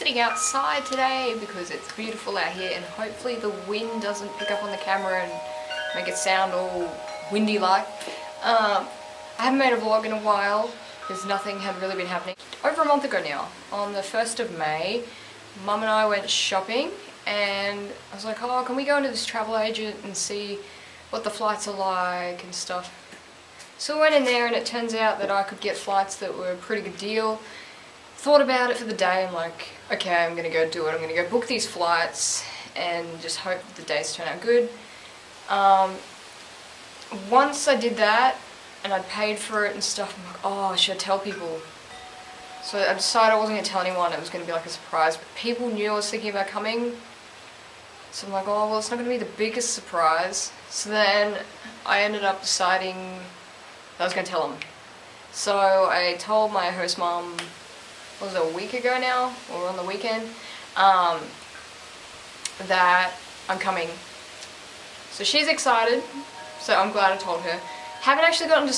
sitting outside today because it's beautiful out here, and hopefully the wind doesn't pick up on the camera and make it sound all windy like. I haven't made a vlog in a while because nothing had really been happening. Over a month ago now, on the 1st of May, Mum and I went shopping and I was like, oh, can we go into this travel agent and see what the flights are like and stuff. So I went in there and it turns out that I could get flights that were a pretty good deal. Thought about it for the day and like, okay, I'm gonna go do it. I'm gonna go book these flights and just hope that the days turn out good. Once I did that and I paid for it and stuff, I'm like, oh, should I tell people? So I decided I wasn't gonna tell anyone, it was gonna be like a surprise, but people knew I was thinking about coming. So I'm like, oh, well, it's not gonna be the biggest surprise. So then I ended up deciding that I was gonna tell them. So I told my host mum, was it a week ago now, or on the weekend, that I'm coming. So she's excited, so I'm glad I told her. Haven't actually gotten to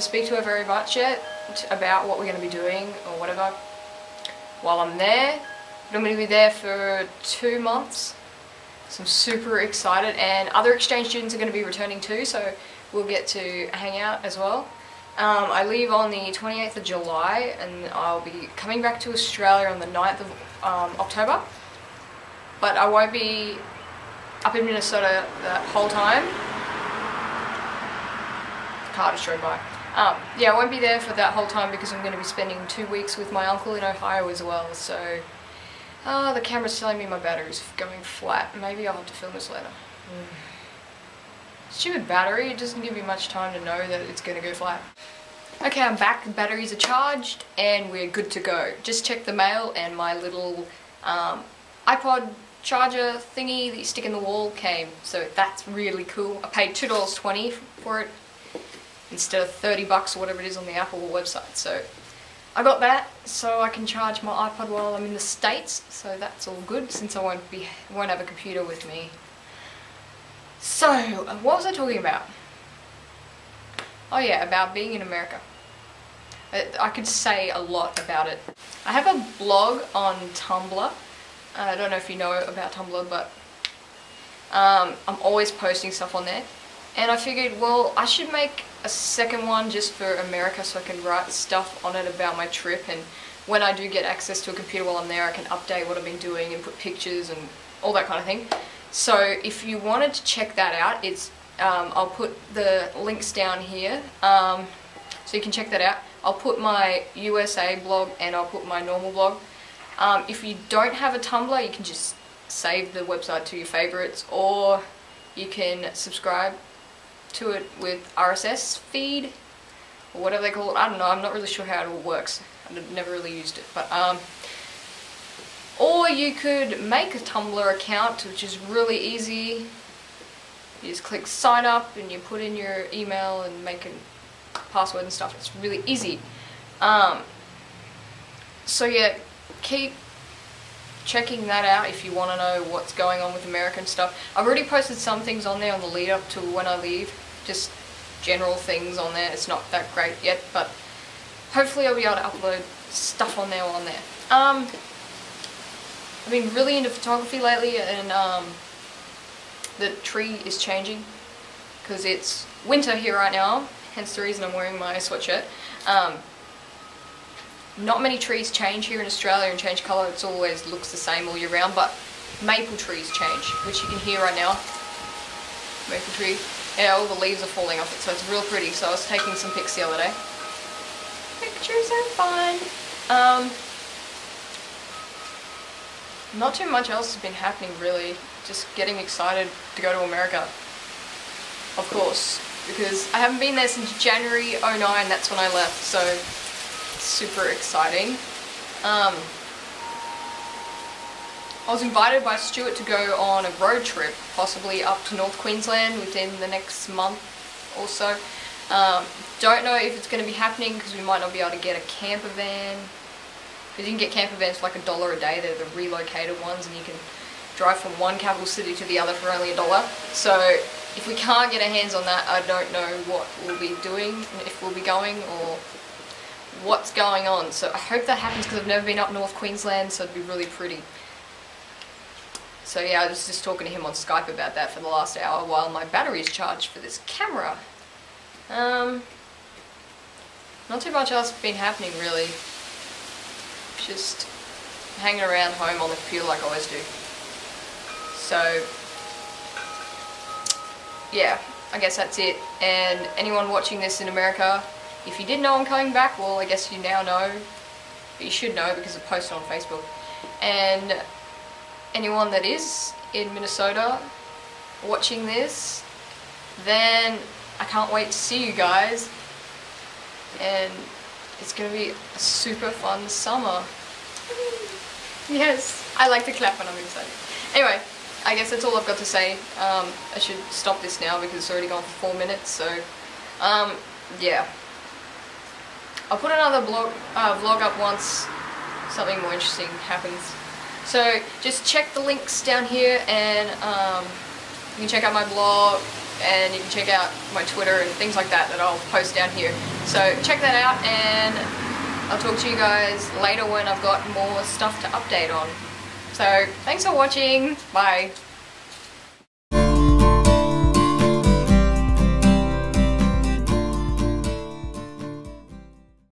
speak to her very much yet about what we're going to be doing or whatever while I'm there. But I'm going to be there for 2 months, so I'm super excited, and other exchange students are going to be returning too, so we'll get to hang out as well. I leave on the 28th of July and I'll be coming back to Australia on the 9th of October, but I won't be up in Minnesota that whole time. Car destroyed by. Yeah, I won't be there for that whole time because I'm going to be spending 2 weeks with my uncle in Ohio as well, so... Oh, the camera's telling me my battery's going flat. Maybe I'll have to film this later. Stupid battery, it doesn't give you much time to know that it's going to go flat. Okay, I'm back, the batteries are charged and we're good to go. Just checked the mail and my little iPod charger thingy that you stick in the wall came, so that's really cool. I paid $2.20 for it instead of 30 bucks or whatever it is on the Apple website, so I got that so I can charge my iPod while I'm in the States, so that's all good since I won't have a computer with me. So, what was I talking about? Oh yeah, about being in America. I could say a lot about it. I have a blog on Tumblr. I don't know if you know about Tumblr, but I'm always posting stuff on there. And I figured, well, I should make a second one just for America so I can write stuff on it about my trip, and when I do get access to a computer while I'm there, I can update what I've been doing and put pictures and all that kind of thing. So if you wanted to check that out, it's I'll put the links down here, so you can check that out. I'll put my USA blog and I'll put my normal blog. If you don't have a Tumblr, you can just save the website to your favorites, or you can subscribe to it with RSS feed or whatever they call it. I don't know, I'm not really sure how it all works. I've never really used it, but or you could make a Tumblr account, which is really easy. You just click sign up and you put in your email and make a password and stuff. It's really easy. So yeah, keep checking that out if you want to know what's going on with America and stuff. I've already posted some things on there on the lead up to when I leave. Just general things on there. It's not that great yet, but hopefully I'll be able to upload stuff on there while I'm there. I've been really into photography lately, and the tree is changing because it's winter here right now, hence the reason I'm wearing my sweatshirt. Not many trees change here in Australia and change colour. It always looks the same all year round, but maple trees change, which you can hear right now. Maple tree. Yeah, all the leaves are falling off it, so it's real pretty. So I was taking some pics the other day. Pictures are fun. Not too much else has been happening really, just getting excited to go to America, of course, because I haven't been there since January 09, that's when I left, so super exciting. I was invited by Stuart to go on a road trip, possibly up to North Queensland within the next month or so. Don't know if it's going to be happening because we might not be able to get a camper van. Because you can get camper vans for like $1 a day, they're the relocated ones, and you can drive from one capital city to the other for only $1. So if we can't get our hands on that, I don't know what we'll be doing, if we'll be going or what's going on. So I hope that happens because I've never been up north Queensland, so it'd be really pretty. So yeah, I was just talking to him on Skype about that for the last hour while my battery is charged for this camera. Not too much else has been happening really. Just hanging around home on the computer like I always do. So yeah, I guess that's it. And anyone watching this in America, if you didn't know I'm coming back, well, I guess you now know. But you should know because I posted on Facebook. And anyone that is in Minnesota watching this, then I can't wait to see you guys. And it's going to be a super fun summer. Yes, I like to clap when I'm excited. Anyway, I guess that's all I've got to say. I should stop this now because it's already gone for 4 minutes, so yeah. I'll put another vlog up once something more interesting happens. So just check the links down here, and you can check out my blog, and you can check out my Twitter and things like that that I'll post down here. So check that out, and I'll talk to you guys later when I've got more stuff to update on. So thanks for watching. Bye.